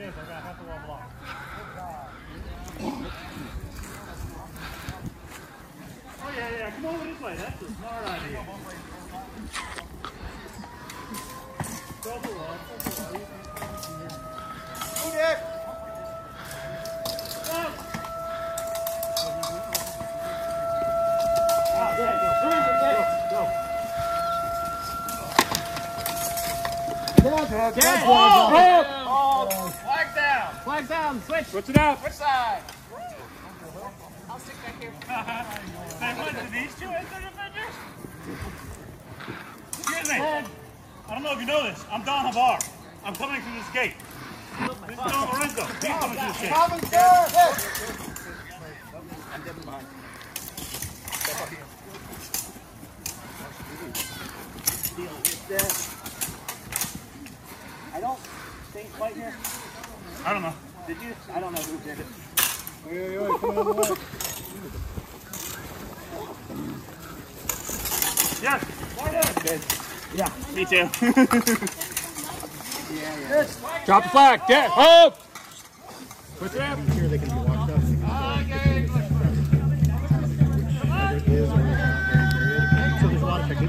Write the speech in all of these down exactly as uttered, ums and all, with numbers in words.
is. I've got half a wall block. Oh, yeah, yeah. Come over this way. That's a smart idea. Go below. Go below. Go, Nick. Go. Ah, there you go. Go. Go. Get out, get out, oh, down. Oh, flag down. Flag down. Switch. Switch it out. Which side? I'll stick back here. Back one to these two inside defenders? Excuse me. I don't know if you know this. I'm Don Havar. I'm coming through this gate. This is Don Lorenzo. He's coming through this gate. Come and go. Deal with that. I don't think quite here. I don't know. Did you? I don't know who did it. Wait, wait, wait. Come on, wait. Yeah. Yeah, good. Yeah. Me too. Yeah, yeah. Good. Drop the flag. Get oh. Hope. Put it up. Here they can be washed up. Ah, okay. Come on. So there's a lot of tickets. We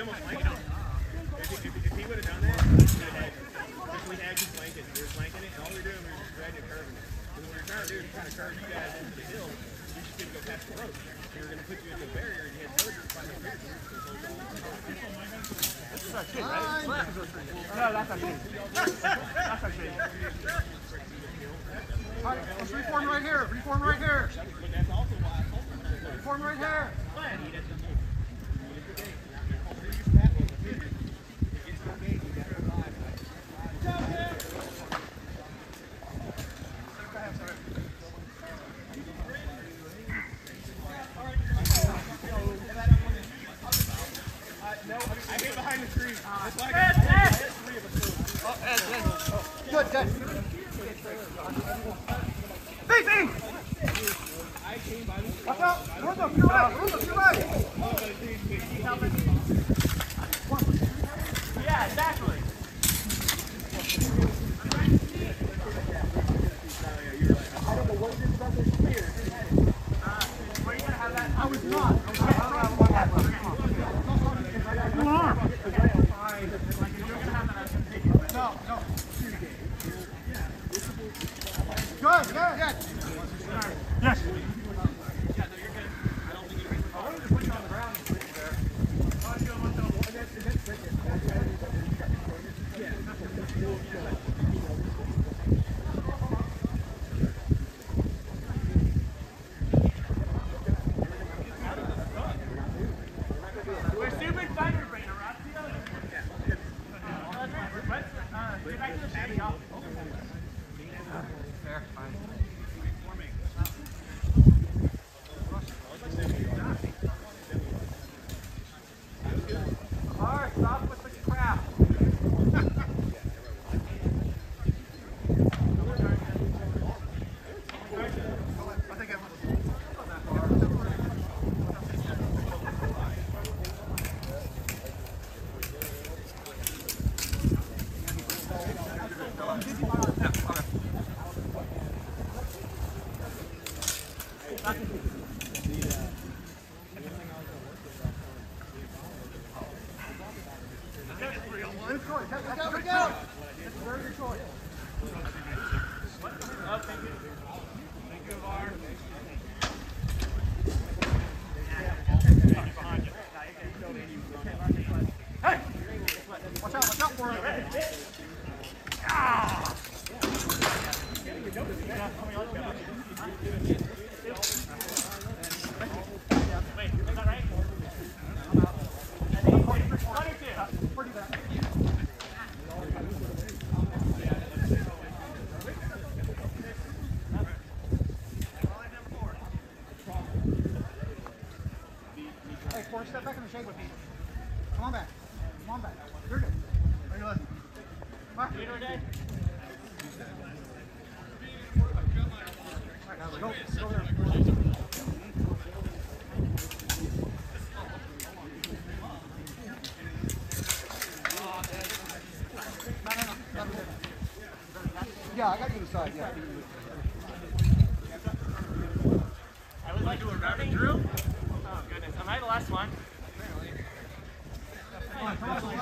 almost blanked him. If he would have done that, trying to drive you guys into the hill, you just didn't go past the road. They were going to put you in the barrier, and you had no room to find the barrier. This is our shit, right? No, that's our shit. That's our shit. All right, let's reform right here. Reform right here. Reform right here. Drill? Oh goodness, am I the last one? Apparently. Come on, come on.